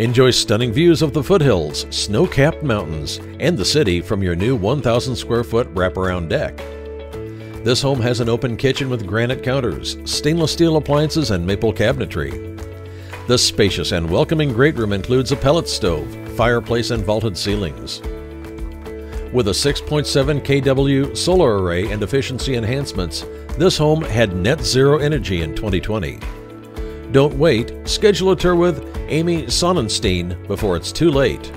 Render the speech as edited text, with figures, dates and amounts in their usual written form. Enjoy stunning views of the foothills, snow-capped mountains, and the city from your new 1,000-square-foot wraparound deck. This home has an open kitchen with granite counters, stainless steel appliances, and maple cabinetry. The spacious and welcoming great room includes a pellet stove, fireplace, and vaulted ceilings. With a 6.7 kW solar array and efficiency enhancements, this home had net zero energy in 2020. Don't wait, schedule a tour with Amy Sonnanstine before it's too late.